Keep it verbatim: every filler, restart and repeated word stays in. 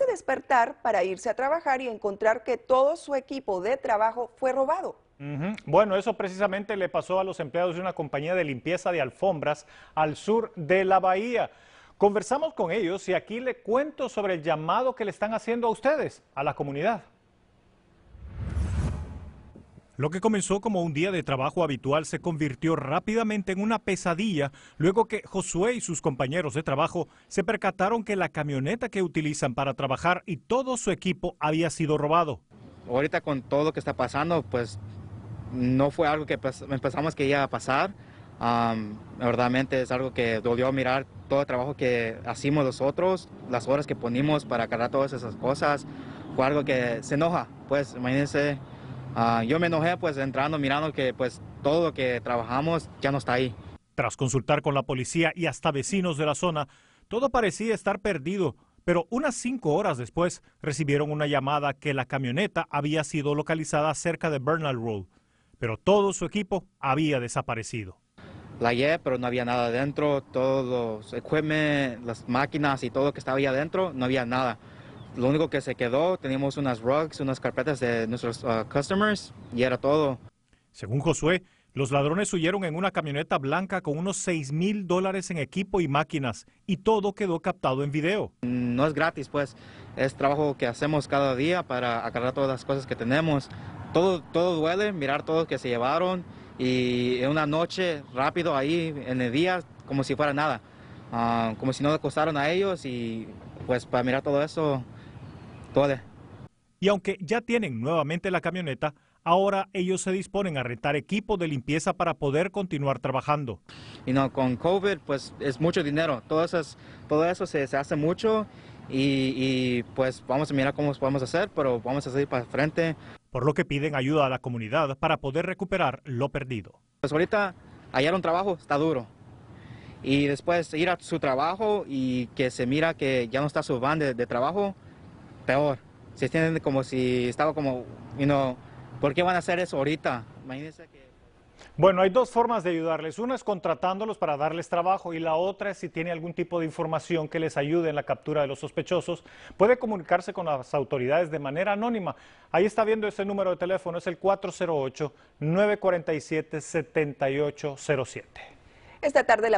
ese despertar para irse a trabajar y encontrar que todo su equipo de trabajo fue robado. Uh-huh. Bueno, eso precisamente le pasó a los empleados de una compañía de limpieza de alfombras al sur de la bahía. Conversamos con ellos y aquí le cuento sobre el llamado que le están haciendo a ustedes, a la comunidad. Lo que comenzó como un día de trabajo habitual se convirtió rápidamente en una pesadilla luego que Josué y sus compañeros de trabajo se percataron que la camioneta que utilizan para trabajar y todo su equipo había sido robado. Ahorita con todo lo que está pasando, pues no fue algo que pensamos que iba a pasar. Um, verdaderamente es algo que dolió mirar todo el trabajo que hacemos nosotros, las horas que ponimos para agarrar todas esas cosas. Fue algo que se enoja, pues imagínense. Uh, yo me enojé pues entrando, mirando que pues todo lo que trabajamos ya no está ahí. Tras consultar con la policía y hasta vecinos de la zona, todo parecía estar perdido, pero unas cinco horas después recibieron una llamada que la camioneta había sido localizada cerca de Bernal Road, pero todo su equipo había desaparecido. La hallé, pero no había nada adentro, todos los equipos, las máquinas y todo lo que estaba ahí adentro, no había nada. Lo único que se quedó, teníamos unas rugs, unas carpetas de nuestros uh, customers y era todo. Según Josué, los ladrones huyeron en una camioneta blanca con unos seis mil dólares en equipo y máquinas y todo quedó captado en video. No es gratis, pues es trabajo que hacemos cada día para agarrar todas las cosas que tenemos. Todo, todo duele, mirar todo lo que se llevaron y en una noche rápido ahí en el día como si fuera nada, uh, como si no le costaron a ellos y pues para mirar todo eso. Y aunque ya tienen nuevamente la camioneta, ahora ellos se disponen a rentar equipo de limpieza para poder continuar trabajando. Y no, con COVID pues es mucho dinero, todo eso, es, todo eso se, se hace mucho y, y pues vamos a mirar cómo podemos hacer, pero vamos a seguir para frente. Por lo que piden ayuda a la comunidad para poder recuperar lo perdido. Pues ahorita hallar un trabajo está duro. Y después ir a su trabajo y que se mira que ya no está su van de, de trabajo, peor, se sienten como si estaba como, you know, ¿por qué van a hacer eso ahorita? Imagínense que... Bueno, hay dos formas de ayudarles, una es contratándolos para darles trabajo y la otra es si tiene algún tipo de información que les ayude en la captura de los sospechosos, puede comunicarse con las autoridades de manera anónima. Ahí está viendo ese número de teléfono, es el cuatro cero ocho, nueve cuatro siete, siete ocho cero siete. Esta tarde la